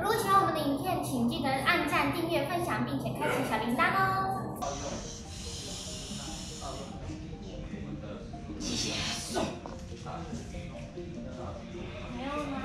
如果喜欢我们的影片，请记得按赞、订阅、分享，并且开启小铃铛哦。没有吗？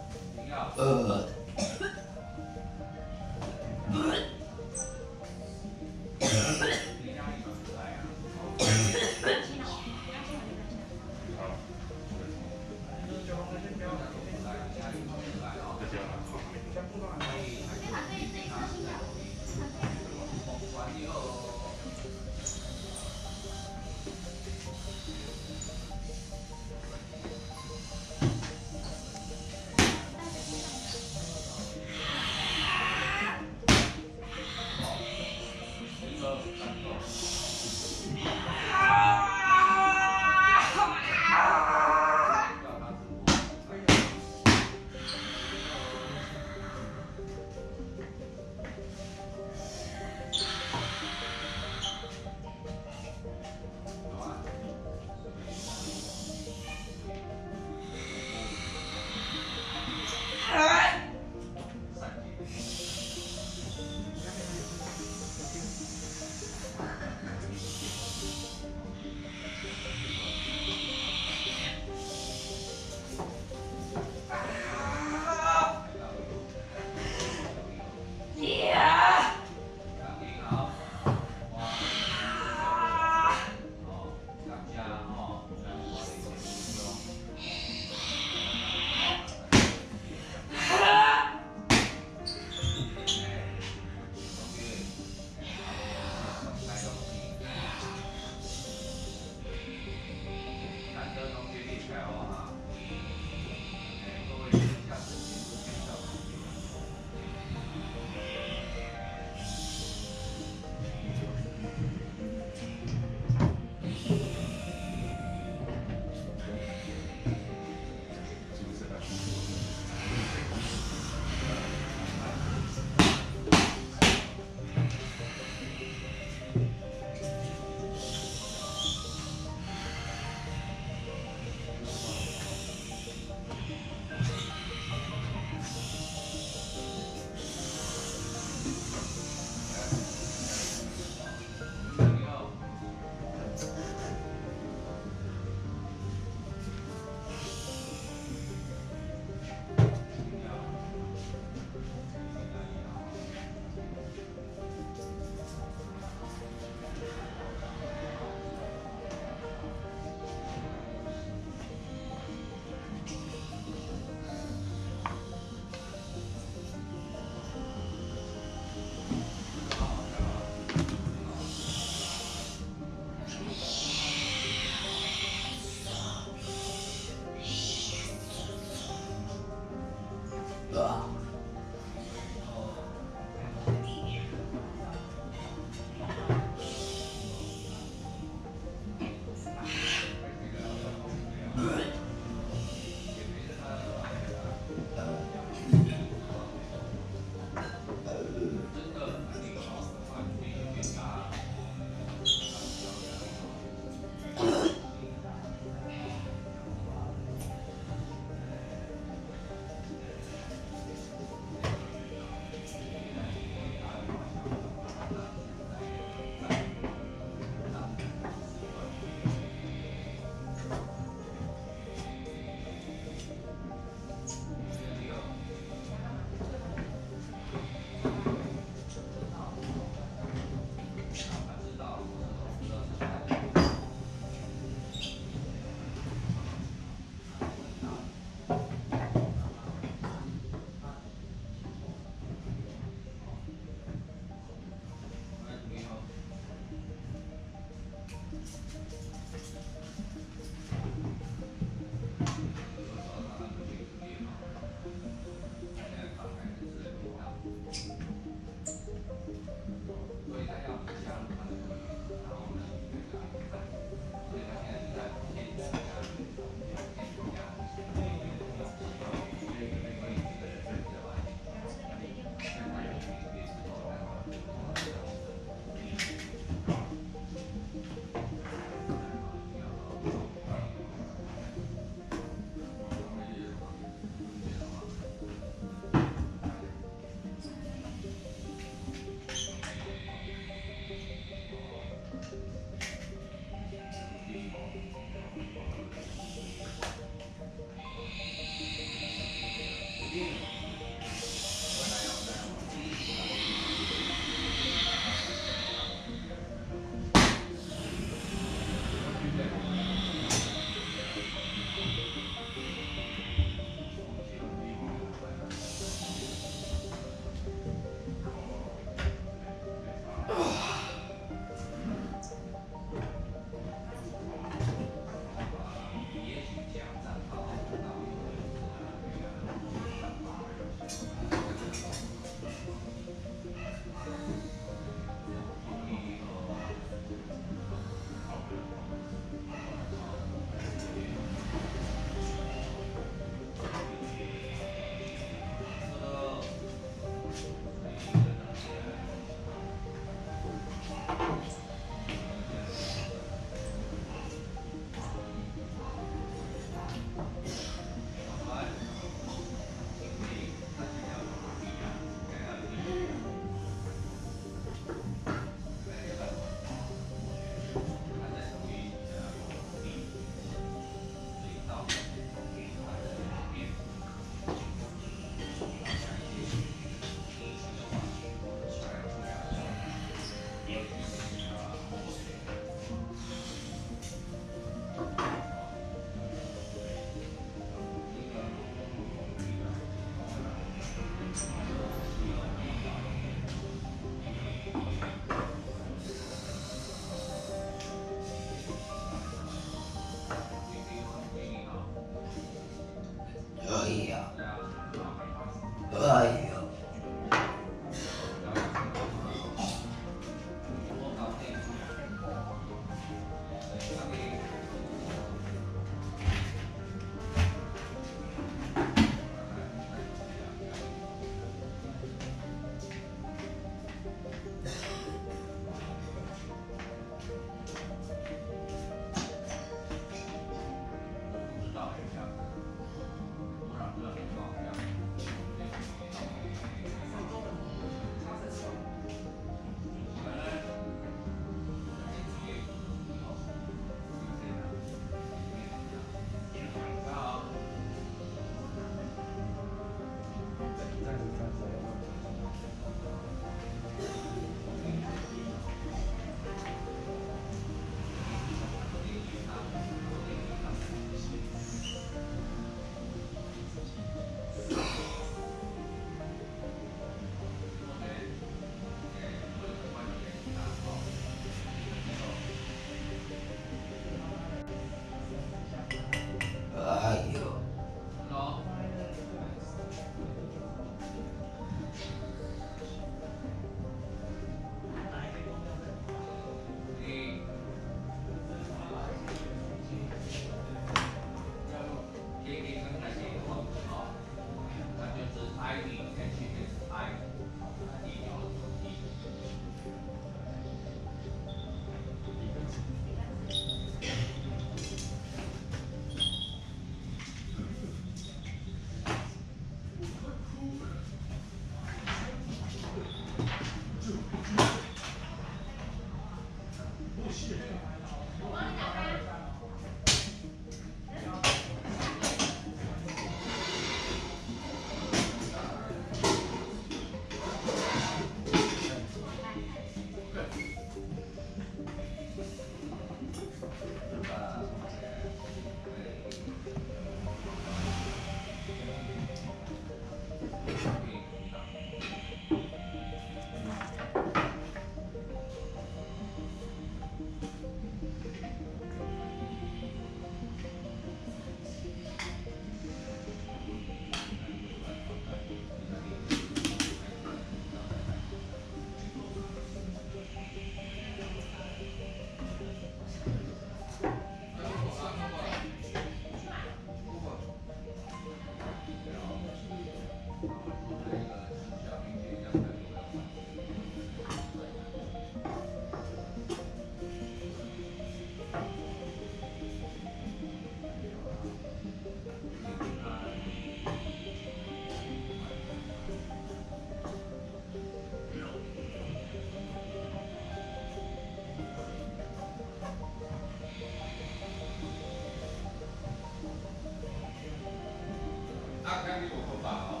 给我做饭啊！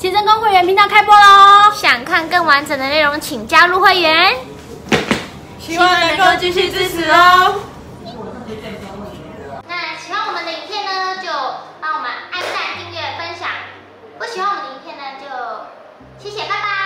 新生工会员频道开播喽！想看更完整的内容，请加入会员。希望能够继续支持哦。那喜欢我们的影片呢，就帮我们按赞、订阅、分享；不喜欢我们的影片呢，就谢谢，拜拜。